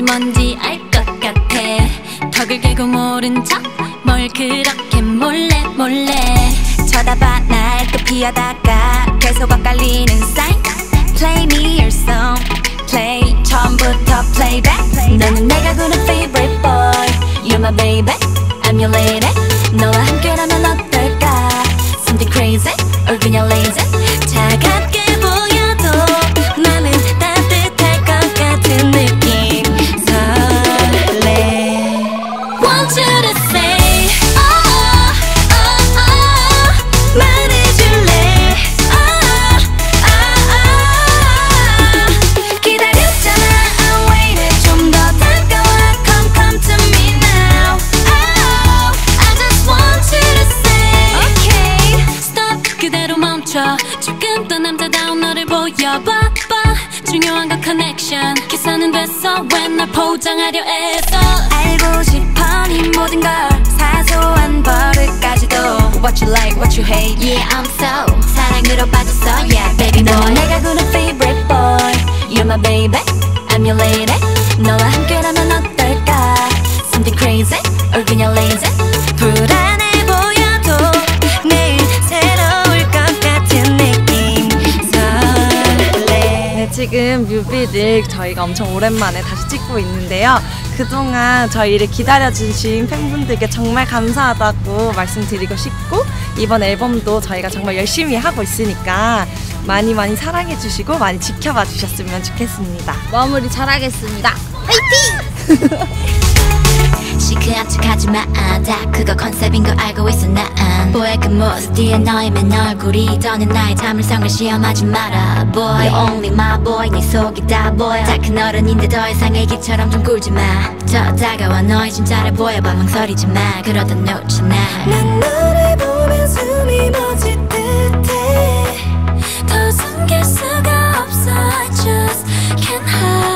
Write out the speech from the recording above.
그것이 뭔지 알 것 같아. 턱을 개고 모른 척 뭘 그렇게 몰래 몰래 쳐다봐 날 또 피하다가 계속 엇갈리는 sign. Play me your song. Play 처음부터 playback. 너는 내가 구는 favorite boy. You're my baby, I'm your lady. 너와 함께라면 어떨까? Something crazy or 그냥 lazy. 차갑게 보여도 나는 따뜻할 것 같은 느낌. 설레. Want you to say oh oh oh. 말해줄래 oh oh oh. 기다렸잖아 I waited. 좀 더 다가와 come come to me now. Oh I just want you to say okay. Stop 그대로 멈춰. 조금 더 남자다운 너를 보여봐 봐. 중요한 건 connection. 기사는 됐어 왜 날 포장하려 애써. 알고 싶어 네 모든 걸 사소한 버릇까지도. What you like, what you hate. Yeah I'm so 사랑으로 빠졌어. Yeah baby boy. 너는 내가 구는 favorite boy. You're my baby, I'm your lady. 너와 함께라면 어떨까? Something crazy or 그냥 lazy. 불안해 보여도 매일 새로울 것 같은 느낌. 설레. 네, 지금 뮤비를 저희가 엄청 오랜만에 다시 찍고 있는데요. 그동안 저희를 기다려주신 팬분들께 정말 감사하다고 말씀드리고 싶고, 이번 앨범도 저희가 정말 열심히 하고 있으니까 많이 많이 사랑해주시고 많이 지켜봐 주셨으면 좋겠습니다. 마무리 잘하겠습니다. 화이팅! 시크한 척하지마. 다 그거 컨셉인 거 알고 있어. 난 보의 그 모습 뒤에 너의 맨 얼굴이 더는 나의 자물성을 시험하지 마라. Boy You're only my boy. 네 속이 다 보여. 다 큰 어른인데 더 이상 애기처럼 좀 굴지마. 저 다가와 너의 진짜를 보여봐. 망설이지마. 그러다 놓쳐 날. 난 너를 보면 숨이 멎을 듯해. 더 숨길 수가 없어. I just can't hide.